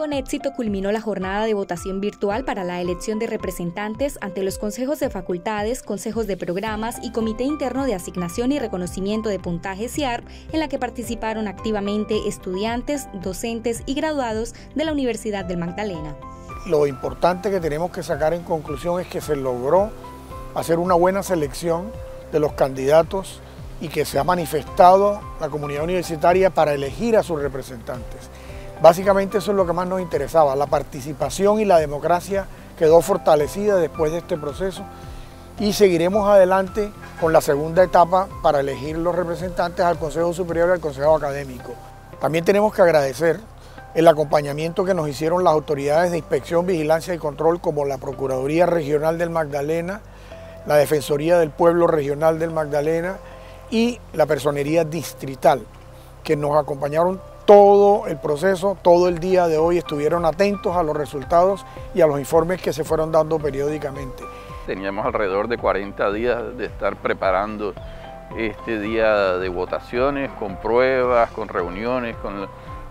Con éxito culminó la jornada de votación virtual para la elección de representantes ante los consejos de facultades, consejos de programas y Comité Interno de Asignación y Reconocimiento de Puntaje CIARP, en la que participaron activamente estudiantes, docentes y graduados de la Universidad del Magdalena. Lo importante que tenemos que sacar en conclusión es que se logró hacer una buena selección de los candidatos y que se ha manifestado la comunidad universitaria para elegir a sus representantes. Básicamente eso es lo que más nos interesaba, la participación y la democracia quedó fortalecida después de este proceso y seguiremos adelante con la segunda etapa para elegir los representantes al Consejo Superior y al Consejo Académico. También tenemos que agradecer el acompañamiento que nos hicieron las autoridades de inspección, vigilancia y control como la Procuraduría Regional del Magdalena, la Defensoría del Pueblo Regional del Magdalena y la Personería Distrital, que nos acompañaron todo el proceso, todo el día de hoy estuvieron atentos a los resultados y a los informes que se fueron dando periódicamente. Teníamos alrededor de 40 días de estar preparando este día de votaciones, con pruebas, con reuniones, con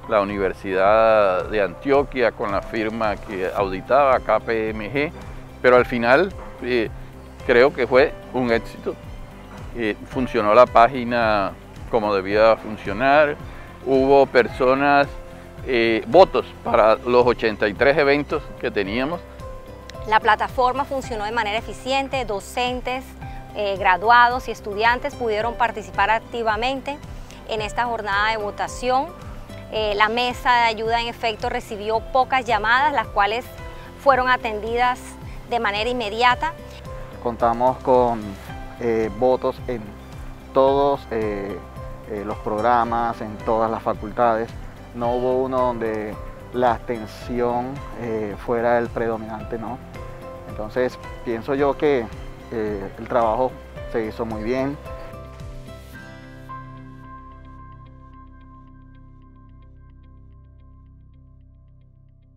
la Universidad de Antioquia, con la firma que auditaba, KPMG, pero al final creo que fue un éxito. Funcionó la página como debía funcionar. Hubo personas, votos para los 83 eventos que teníamos. La plataforma funcionó de manera eficiente, docentes, graduados y estudiantes pudieron participar activamente en esta jornada de votación. La mesa de ayuda en efecto recibió pocas llamadas, las cuales fueron atendidas de manera inmediata. Contamos con votos en todos los programas, en todas las facultades. No hubo uno donde la abstención fuera el predominante, ¿no? Entonces pienso yo que el trabajo se hizo muy bien.